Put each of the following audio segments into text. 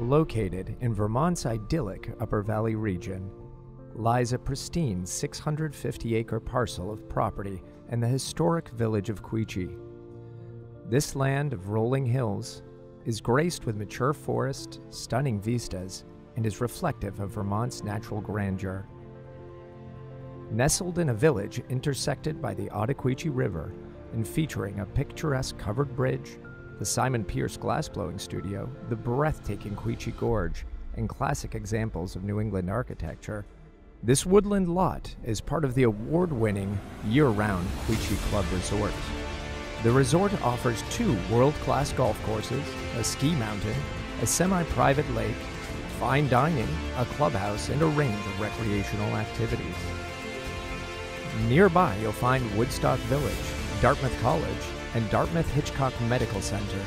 Located in Vermont's idyllic Upper Valley region, lies a pristine 650-acre parcel of property in the historic village of Quechee. This land of rolling hills is graced with mature forest, stunning vistas, and is reflective of Vermont's natural grandeur. Nestled in a village intersected by the Ottauquechee River and featuring a picturesque covered bridge, the Simon Pearce glassblowing studio, the breathtaking Quechee Gorge, and classic examples of New England architecture, this woodland lot is part of the award-winning year-round Quechee Club Resort. The resort offers two world-class golf courses, a ski mountain, a semi-private lake, fine dining, a clubhouse, and a range of recreational activities. Nearby, you'll find Woodstock Village, Dartmouth College, and Dartmouth-Hitchcock Medical Center.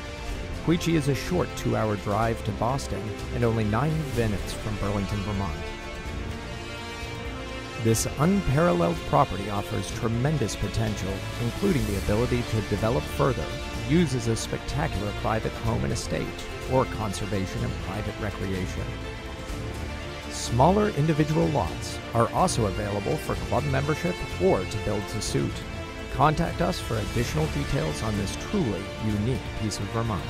Quechee is a short 2-hour drive to Boston and only 9 minutes from Burlington, Vermont. This unparalleled property offers tremendous potential, including the ability to develop further, use as a spectacular private home and estate, or conservation and private recreation. Smaller individual lots are also available for club membership or to build to suit. Contact us for additional details on this truly unique piece of Vermont.